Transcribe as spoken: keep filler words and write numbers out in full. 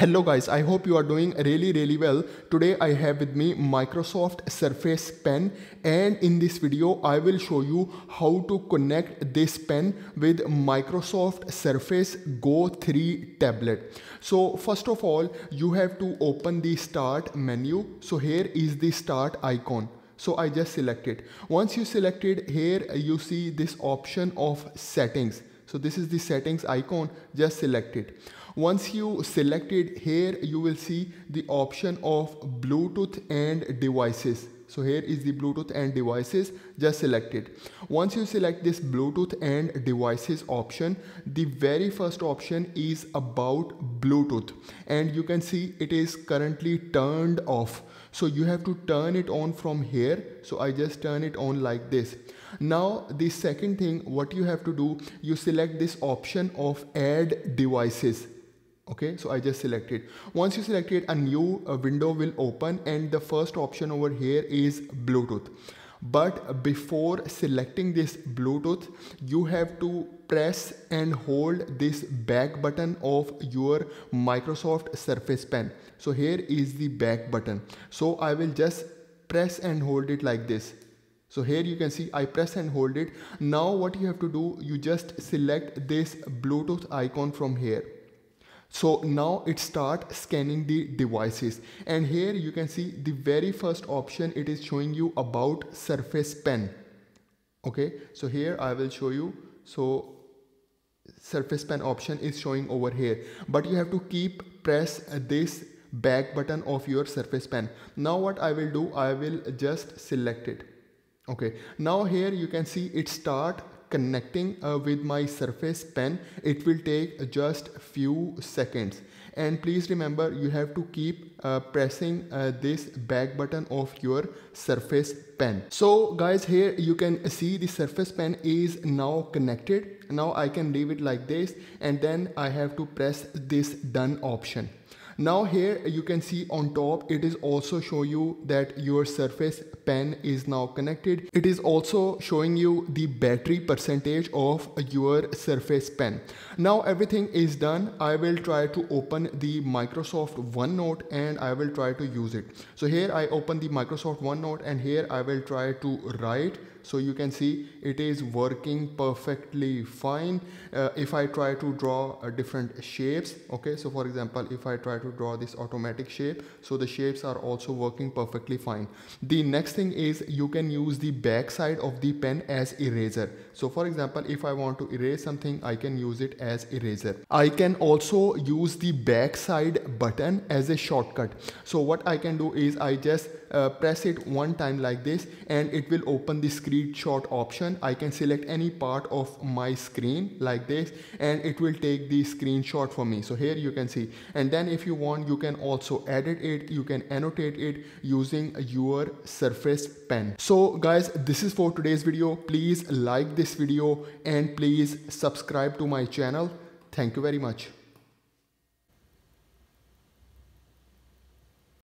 Hello guys, I hope you are doing really really well. Today I have with me Microsoft Surface Pen, and in this video I will show you how to connect this pen with Microsoft Surface Go three tablet. So first of all, you have to open the start menu. So here is the start icon. So I just select it. Once you select it, here you see this option of settings. So this is the settings icon, just select it. Once you select it, here you will see the option of Bluetooth and devices. So here is the Bluetooth and devices, just select it. Once you select this Bluetooth and devices option, the very first option is about Bluetooth, and you can see it is currently turned off. So you have to turn it on from here. So I just turn it on like this. Now the second thing what you have to do, you select this option of add devices. Okay, so I just select it. Once you select it, a new uh, window will open, and the first option over here is Bluetooth. But before selecting this Bluetooth, you have to press and hold this back button of your Microsoft Surface Pen. So here is the back button. So I will just press and hold it like this. So here you can see I press and hold it. Now what you have to do, you just select this Bluetooth icon from here. So now it starts scanning the devices, and here you can see the very first option, it is showing you about Surface Pen. Okay, so here I will show you. So Surface Pen option is showing over here, but you have to keep press this back button of your Surface Pen. Now what I will do, I will just select it. Okay, now here you can see it start connecting uh, with my Surface Pen. It will take just few seconds, and please remember you have to keep uh, pressing uh, this back button of your Surface Pen. So guys, here you can see the Surface Pen is now connected. Now I can leave it like this, and then I have to press this done option. Now here you can see on top, it is also show you that your Surface Pen is now connected. It is also showing you the battery percentage of your Surface Pen. Now everything is done. I will try to open the Microsoft OneNote, and I will try to use it. So here I open the Microsoft OneNote, and here I will try to write. So you can see it is working perfectly fine. Uh, if I try to draw uh, different shapes, okay, so for example, if I try to draw this automatic shape, so the shapes are also working perfectly fine. The next thing is you can use the back side of the pen as eraser. So for example, if I want to erase something, I can use it as eraser. I can also use the back side button as a shortcut. So what I can do is I just Uh, press it one time like this, and it will open the screenshot option. I can select any part of my screen like this, and it will take the screenshot for me. So here you can see, and then if you want, you can also edit it, you can annotate it using your Surface Pen. So guys, this is for today's video. Please like this video, and please subscribe to my channel. Thank you very much.